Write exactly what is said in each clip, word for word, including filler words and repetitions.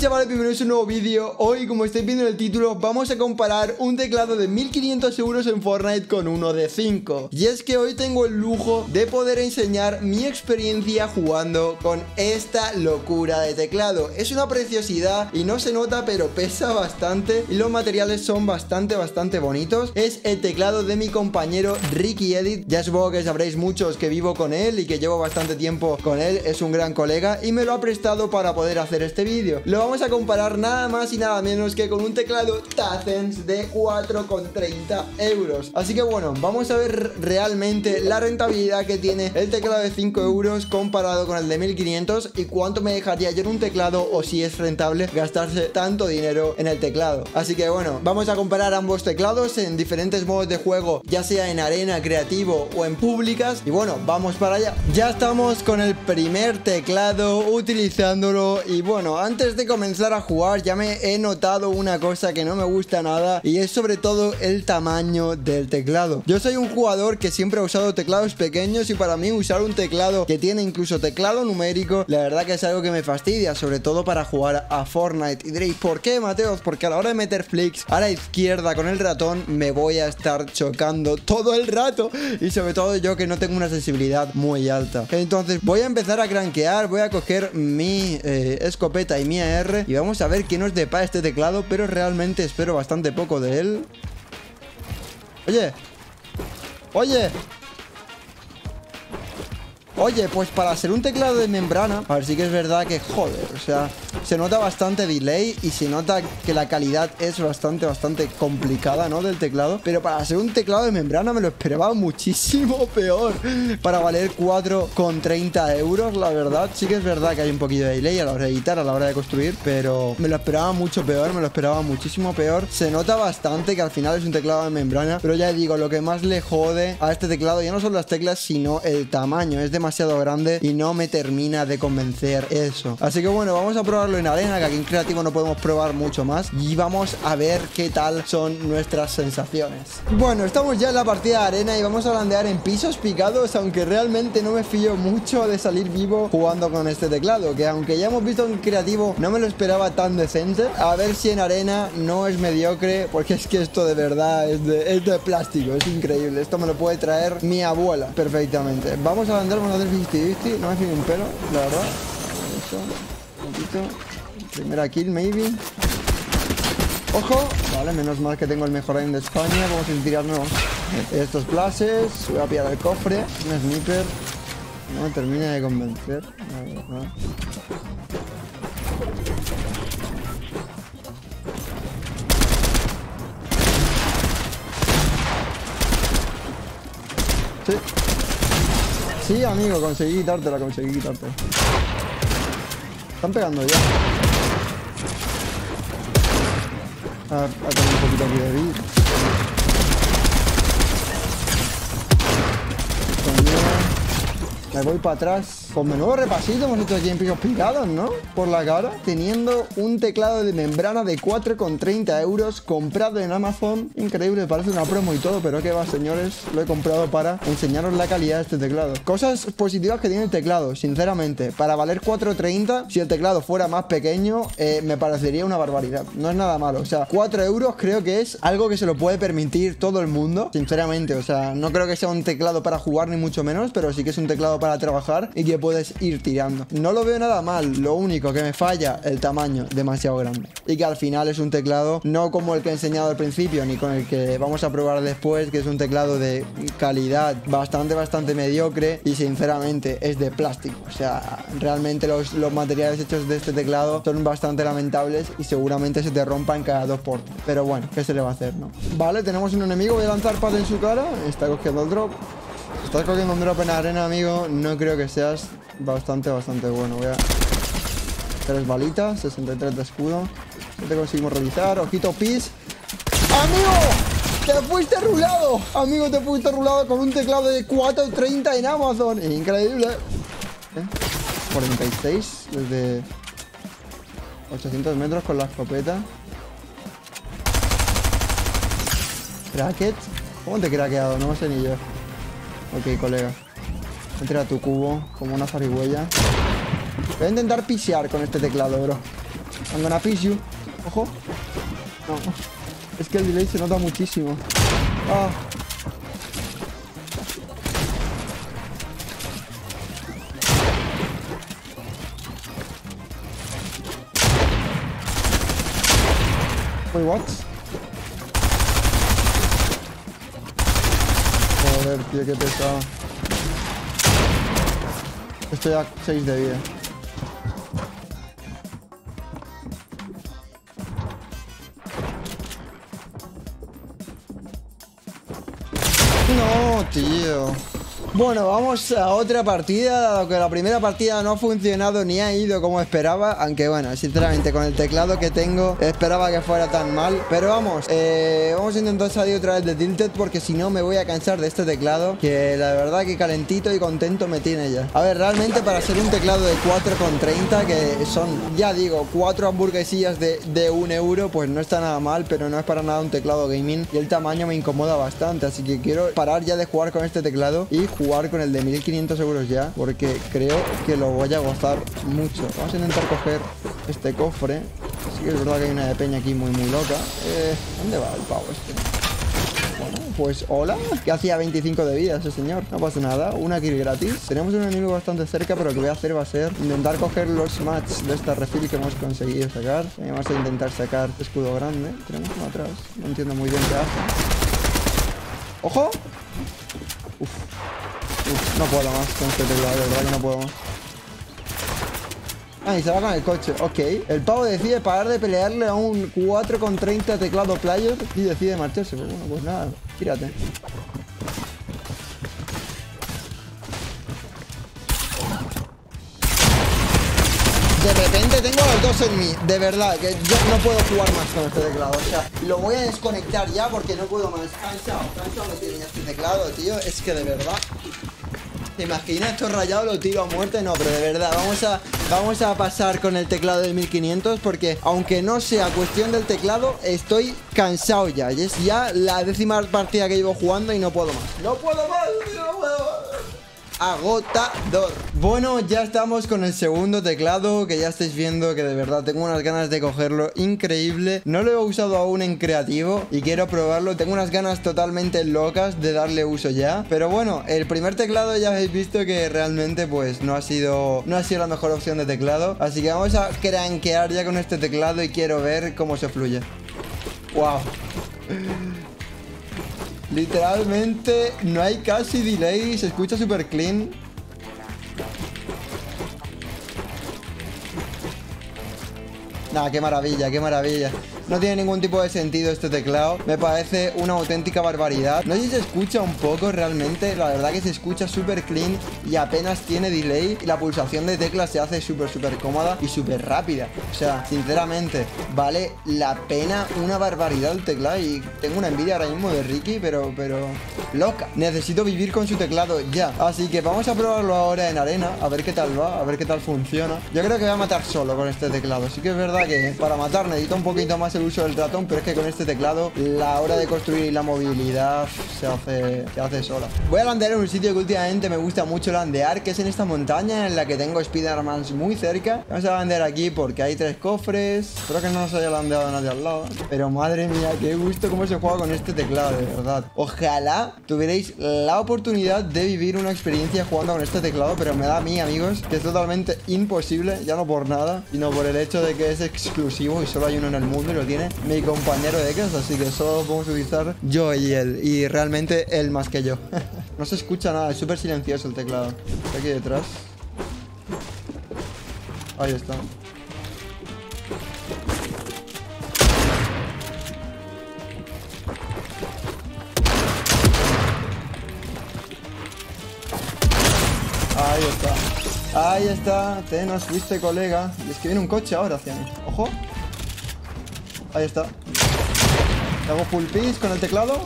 chavales, bienvenidos a un nuevo vídeo. Hoy, como estáis viendo en el título, vamos a comparar un teclado de mil quinientos euros en Fortnite con uno de cinco. Y es que hoy tengo el lujo de poder enseñar mi experiencia jugando con esta locura de teclado. Es una preciosidad y no se nota, pero pesa bastante y los materiales son bastante, bastante bonitos. Es el teclado de mi compañero Ricky Edit. Ya supongo que sabréis muchos que vivo con él y que llevo bastante tiempo con él. Es un gran colega y me lo ha prestado para poder hacer este vídeo. Lo vamos a comparar nada más y nada menos que con un teclado Tazens de cuatro con treinta euros. Así que bueno, vamos a ver realmente la rentabilidad que tiene el teclado de cinco euros comparado con el de mil quinientos y cuánto me dejaría yo en un teclado, o si es rentable gastarse tanto dinero en el teclado. Así que bueno, vamos a comparar ambos teclados en diferentes modos de juego, ya sea en arena, creativo o en públicas. Y bueno, vamos para allá. Ya estamos con el primer teclado utilizándolo y bueno, antes de de comenzar a jugar ya me he notado una cosa que no me gusta nada, y es sobre todo el tamaño del teclado. Yo soy un jugador que siempre ha usado teclados pequeños y para mí usar un teclado que tiene incluso teclado numérico, la verdad que es algo que me fastidia, sobre todo para jugar a Fortnite. Y diréis, ¿por qué, Mateos? Porque a la hora de meter flicks a la izquierda con el ratón me voy a estar chocando todo el rato, y sobre todo yo que no tengo una sensibilidad muy alta. Entonces voy a empezar a crankear, voy a coger mi eh, escopeta y mi R y vamos a ver qué nos depara este teclado, pero realmente espero bastante poco de él. Oye, oye, oye, pues para ser un teclado de membrana, a ver, sí que es verdad que, joder, o sea, se nota bastante delay y se nota que la calidad es bastante, bastante complicada, ¿no?, del teclado. Pero para ser un teclado de membrana me lo esperaba muchísimo peor. Para valer cuatro con treinta euros, la verdad, sí que es verdad que hay un poquillo de delay a la hora de editar, a la hora de construir, pero me lo esperaba mucho peor, me lo esperaba muchísimo peor. Se nota bastante que al final es un teclado de membrana, pero ya digo, lo que más le jode a este teclado ya no son las teclas, sino el tamaño. Es demasiado grande y no me termina de convencer eso. Así que bueno, vamos a probarlo en arena, que aquí en creativo no podemos probar mucho más, y vamos a ver qué tal son nuestras sensaciones. Bueno, estamos ya en la partida de arena y vamos a landear en pisos picados, aunque realmente no me fío mucho de salir vivo jugando con este teclado, que aunque ya hemos visto en creativo no me lo esperaba tan decente. A ver si en arena no es mediocre, porque es que esto de verdad es de, es de plástico, es increíble. Esto me lo puede traer mi abuela perfectamente. Vamos a landear, vamos a hacer fifty fifty, no me fío un pelo, la verdad. Eso. Primera kill, maybe. ¡Ojo! Vale, menos mal que tengo el mejor aim de España. Vamos a tirarnos estos flashes. Voy a pillar el cofre. Un sniper. No me termina de convencer. No, no. Sí. Sí, amigo, conseguí quitártela, conseguí quitártela. Están pegando ya. Ah, ha tenido un poquito aquí de vida. Me voy para atrás. Con menudo repasito hemos hecho aquí en pisos picados, ¿no? Por la cara. Teniendo un teclado de membrana de cuatro con treinta euros comprado en Amazon. Increíble, parece una promo y todo, pero qué va, señores. Lo he comprado para enseñaros la calidad de este teclado. Cosas positivas que tiene el teclado, sinceramente. Para valer cuatro con treinta, si el teclado fuera más pequeño, eh, me parecería una barbaridad. No es nada malo. O sea, cuatro euros creo que es algo que se lo puede permitir todo el mundo, sinceramente. O sea, no creo que sea un teclado para jugar ni mucho menos, pero sí que es un teclado para trabajar y que puedes ir tirando. No lo veo nada mal. Lo único que me falla, el tamaño demasiado grande, y que al final es un teclado no como el que he enseñado al principio ni con el que vamos a probar después, que es un teclado de calidad bastante, bastante mediocre y sinceramente es de plástico. O sea, realmente los, los materiales hechos de este teclado son bastante lamentables y seguramente se te rompan cada dos por tres. Pero bueno, ¿qué se le va a hacer, no? Vale, tenemos un enemigo. Voy a lanzar pad en su cara. Está cogiendo el drop. Estás cogiendo un drop en arena, amigo. No creo que seas bastante, bastante bueno. Voy a... Tres balitas, sesenta y tres de escudo. No te conseguimos realizar. Ojito, pis. ¡Amigo! ¡Te fuiste rulado! Amigo, te fuiste rulado con un teclado de cuatro con treinta en Amazon. Increíble. ¿Eh? cuarenta y seis desde ochocientos metros con la escopeta. Cracket. ¿Cómo te he craqueado? No sé ni yo. Ok, colega. Entra a tu cubo como una zarigüeya. Voy a intentar pisear con este teclado, bro. I'm gonna fish you. Ojo. No. Es que el delay se nota muchísimo. Ah. Wait, what? Joder, tío, qué pesado. Estoy a seis de vida. No, tío. Bueno, vamos a otra partida, dado que la primera partida no ha funcionado ni ha ido como esperaba. Aunque bueno, sinceramente con el teclado que tengo esperaba que fuera tan mal. Pero vamos, eh, vamos a intentar salir otra vez de Tilted, porque si no me voy a cansar de este teclado, que la verdad que calentito y contento me tiene ya. A ver, realmente para ser un teclado de cuatro con treinta, que son, ya digo, cuatro hamburguesillas de, de un euro, pues no está nada mal, pero no es para nada un teclado gaming. Y el tamaño me incomoda bastante, así que quiero parar ya de jugar con este teclado y jugar con el de mil quinientos euros ya, porque creo que lo voy a gozar mucho. Vamos a intentar coger este cofre. Sí que es verdad que hay una de peña aquí muy muy loca. eh, ¿Dónde va el pavo este? Bueno, pues hola. Que hacía veinticinco de vida ese señor. No pasa nada, una kill gratis. Tenemos un enemigo bastante cerca, pero lo que voy a hacer va a ser intentar coger los mats de esta refill que hemos conseguido sacar. Vamos a intentar sacar escudo grande. Tenemos uno atrás, no entiendo muy bien qué hace. ¡Ojo! Uf. Uf, no puedo más con este teclado, de verdad que no puedo más. Ah, y se va con el coche, ok. El pavo decide parar de pelearle a un cuatro con treinta teclado player y decide marcharse. Pues bueno, pues nada, tírate. De repente tengo los dos en mí, de verdad, que yo no puedo jugar más con este teclado. O sea, lo voy a desconectar ya porque no puedo más. Cansado, cansado me tiene este teclado, tío. Es que de verdad... ¿Te imaginas? Esto rayado lo tiro a muerte. No, pero de verdad, vamos a, vamos a pasar con el teclado del mil quinientos, porque aunque no sea cuestión del teclado, estoy cansado ya. Y es ya la décima partida que llevo jugando y no puedo más. ¡No puedo más! ¡No puedo más! Agotador. Bueno, ya estamos con el segundo teclado, que ya estáis viendo que de verdad tengo unas ganas de cogerlo increíble. No lo he usado aún en creativo y quiero probarlo. Tengo unas ganas totalmente locas de darle uso ya. Pero bueno, el primer teclado ya habéis visto que realmente pues no ha sido no ha sido la mejor opción de teclado, así que vamos a crankear ya con este teclado y quiero ver cómo se fluye. Wow. Literalmente no hay casi delay, se escucha super clean. Nah, qué maravilla, qué maravilla. No tiene ningún tipo de sentido este teclado. Me parece una auténtica barbaridad. No sé si se escucha un poco realmente. La verdad que se escucha súper clean y apenas tiene delay. Y la pulsación de tecla se hace súper, súper cómoda y súper rápida. O sea, sinceramente, vale la pena una barbaridad el teclado. Y tengo una envidia ahora mismo de Ricky, pero, pero... loca. Necesito vivir con su teclado ya. Así que vamos a probarlo ahora en arena. A ver qué tal va, a ver qué tal funciona. Yo creo que voy a matar solo con este teclado. Sí que es verdad que para matar necesito un poquito más el uso del ratón, pero es que con este teclado la hora de construir y la movilidad se hace, se hace sola. Voy a landear en un sitio que últimamente me gusta mucho landear, que es en esta montaña en la que tengo Spidermans muy cerca. Vamos a landear aquí porque hay tres cofres. Espero que no nos haya landeado nadie al lado, pero madre mía, qué gusto cómo se juega con este teclado, de verdad. Ojalá tuvierais la oportunidad de vivir una experiencia jugando con este teclado, pero me da a mí, amigos, que es totalmente imposible, ya no por nada, sino por el hecho de que es exclusivo y solo hay uno en el mundo y lo tiene mi compañero de casa, así que solo podemos utilizar yo y él, y realmente él más que yo. No se escucha nada, es súper silencioso el teclado. Está aquí detrás. Ahí está. Ahí está. Ahí está. Te nos fuiste, colega. Y es que viene un coche ahora hacia mí. Ojo. Ahí está. Le hago full piece con el teclado.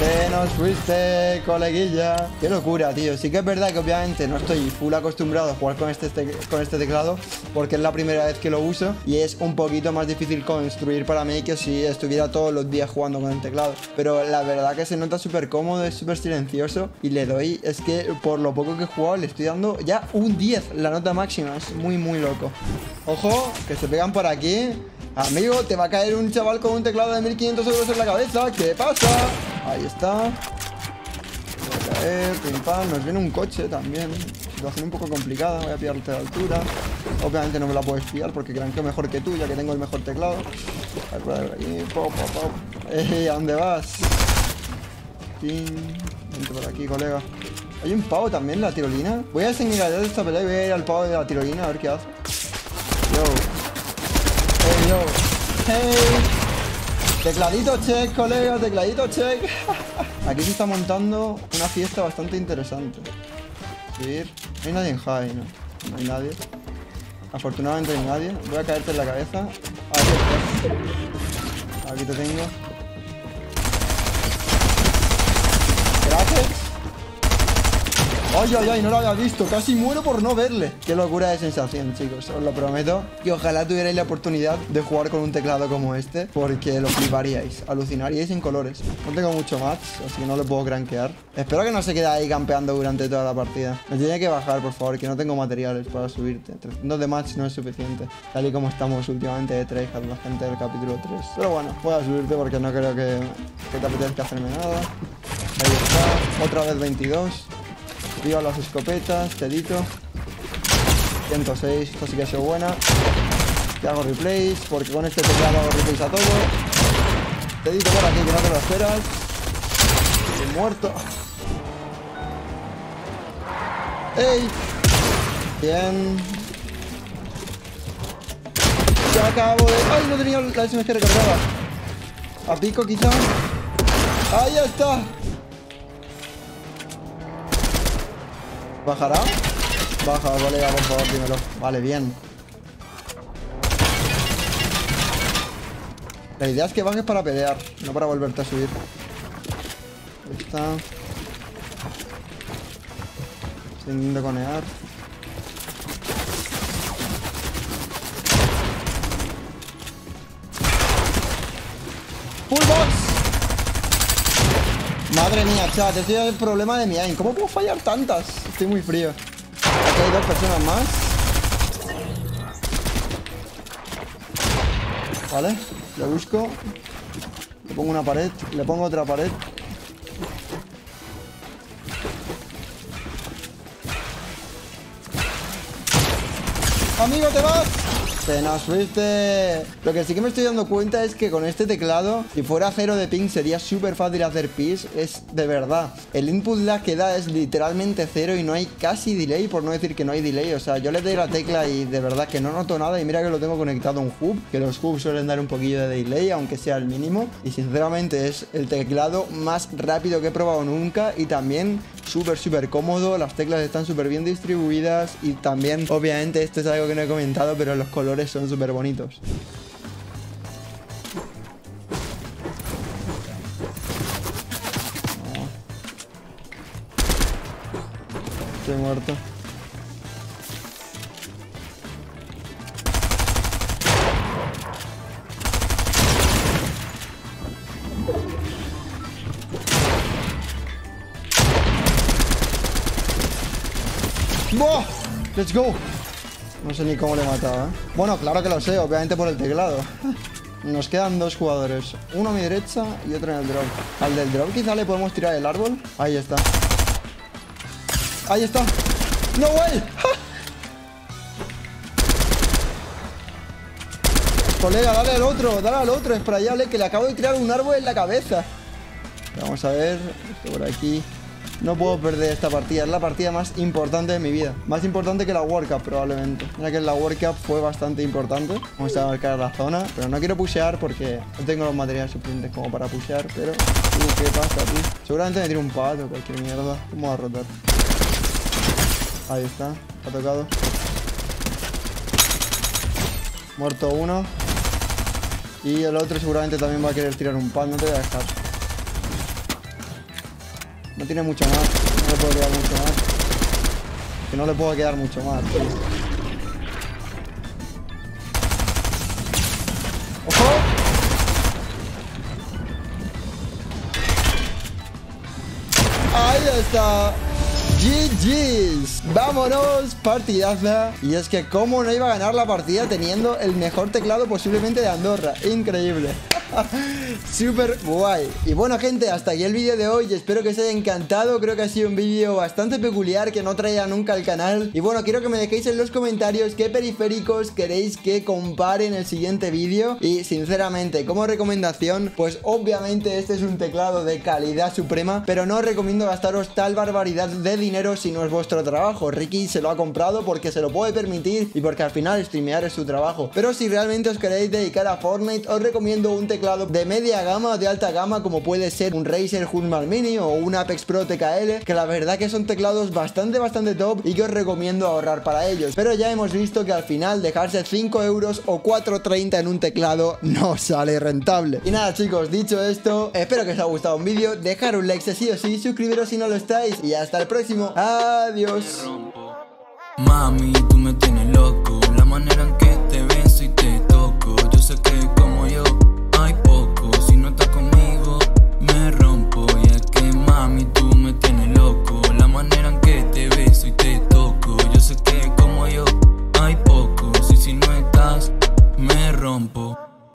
Te nos fuiste, coleguilla. Qué locura, tío. Sí que es verdad que obviamente no estoy full acostumbrado a jugar con este, este, con este teclado, porque es la primera vez que lo uso y es un poquito más difícil construir para mí que si estuviera todos los días jugando con el teclado. Pero la verdad que se nota súper cómodo, es súper silencioso y le doy, es que por lo poco que he jugado le estoy dando ya un diez, la nota máxima. Es muy, muy loco. Ojo, que se pegan por aquí. Amigo, te va a caer un chaval con un teclado de mil quinientos euros en la cabeza. ¿Qué pasa? Ahí está. Va a caer, pim pam. Nos viene un coche también. Situación un poco complicada. Voy a pillarte de altura. Obviamente no me la puedo espiar porque creo que mejor que tú, ya que tengo el mejor teclado. A ver, por aquí. Pop, pop, pop. Ey, ¿a dónde vas? Pim. Vente por aquí, colega. Hay un pavo también, la tirolina. Voy a seguir allá de esta pelea y voy a ir al pavo de la tirolina a ver qué hace. Yo. Yo. Hey. Tecladito check, colega, tecladito check. Aquí se está montando una fiesta bastante interesante. Subir. No hay nadie en high, no. No hay nadie. Afortunadamente no hay nadie. Voy a caerte en la cabeza. Aquí, aquí te tengo. Gracias. Ay, ay, ay, no lo había visto. Casi muero por no verle. Qué locura de sensación, chicos. Os lo prometo. Y ojalá tuvierais la oportunidad de jugar con un teclado como este, porque lo fliparíais. Alucinaríais en colores. No tengo mucho más, así que no le puedo crankear. Espero que no se quede ahí campeando durante toda la partida. Me tiene que bajar, por favor, que no tengo materiales para subirte. trescientos de match no es suficiente. Tal y como estamos últimamente de tres con la gente del capítulo tres. Pero bueno, puedo subirte porque no creo que, que te apetezca hacerme nada. Ahí está. Otra vez veintidós. Viva las escopetas, telito. ciento seis, esto sí que ha sido buena. Te hago replays, porque con este teclado hago replays a todo. Telito por aquí, que no te lo esperas. Estoy muerto. ¡Ey! Bien. Ya acabo de... ¡Ay, no tenía la S M G recargada! A pico quizá. ¡Ahí está! ¿Bajará? Baja, colega, por favor, primero. Vale, bien. La idea es que bajes para pelear, no para volverte a subir. Ahí está. Estoy intentando conear. ¡Full box! Madre mía, chat, este es el problema de mi aim. ¿Cómo puedo fallar tantas? Estoy muy frío. Aquí hay dos personas más. Vale, le busco. Le pongo una pared, le pongo otra pared. Amigo, te vas. Te nos fuiste. Lo que sí que me estoy dando cuenta es que con este teclado, si fuera cero de ping, sería súper fácil hacer pis. Es de verdad. El input lag que da es literalmente cero y no hay casi delay, por no decir que no hay delay. O sea, yo le doy la tecla y de verdad que no noto nada. Y mira que lo tengo conectado a un hub, que los hubs suelen dar un poquillo de delay, aunque sea el mínimo. Y sinceramente es el teclado más rápido que he probado nunca. Y también súper, súper cómodo. Las teclas están súper bien distribuidas. Y también, obviamente, esto es algo que no he comentado, pero los colores son súper bonitos. Estoy muerto. ¡Boh! ¡Let's go! No sé ni cómo le he matado, ¿eh? Bueno, claro que lo sé, obviamente por el teclado. Nos quedan dos jugadores. Uno a mi derecha y otro en el drop. Al del drop quizá le podemos tirar el árbol. Ahí está. Ahí está. ¡No way! Colega, dale al otro, dale al otro. Sprayable, que le acabo de tirar un árbol en la cabeza. Vamos a ver. Esto por aquí. No puedo perder esta partida, es la partida más importante de mi vida. Más importante que la World Cup probablemente. Mira que la World Cup fue bastante importante. Vamos a marcar la zona, pero no quiero pushear porque no tengo los materiales suficientes como para pushear. Pero... Uy, ¿qué pasa aquí? Seguramente me tiro un pato o cualquier mierda. ¿Cómo va a rotar? Ahí está, ha tocado. Muerto uno. Y el otro seguramente también va a querer tirar un pato, no te voy a dejar. No tiene mucho más. No le puedo quedar mucho más. Que no le puedo quedar mucho más, tío. ¡Ojo! ¡Ahí está! G Gs, vámonos, partidaza. Y es que cómo no iba a ganar la partida teniendo el mejor teclado posiblemente de Andorra. Increíble. Súper guay. Y bueno, gente, hasta aquí el vídeo de hoy. Espero que os haya encantado. Creo que ha sido un vídeo bastante peculiar que no traía nunca al canal. Y bueno, quiero que me dejéis en los comentarios qué periféricos queréis que compare en el siguiente vídeo. Y sinceramente, como recomendación, pues obviamente este es un teclado de calidad suprema, pero no os recomiendo gastaros tal barbaridad de dinero si no es vuestro trabajo. Ricky se lo ha comprado porque se lo puede permitir y porque al final streamear es su trabajo. Pero si realmente os queréis dedicar a Fortnite, os recomiendo un teclado teclado de media gama o de alta gama, como puede ser un Razer Huntsman Mini o un Apex Pro T K L, que la verdad que son teclados bastante bastante top y que os recomiendo ahorrar para ellos. Pero ya hemos visto que al final dejarse cinco euros o cuatro treinta en un teclado no sale rentable. Y nada, chicos, dicho esto, espero que os haya gustado un vídeo. Dejar un like si sí o sí, suscribiros si no lo estáis y hasta el próximo. Adiós. Mami, tú me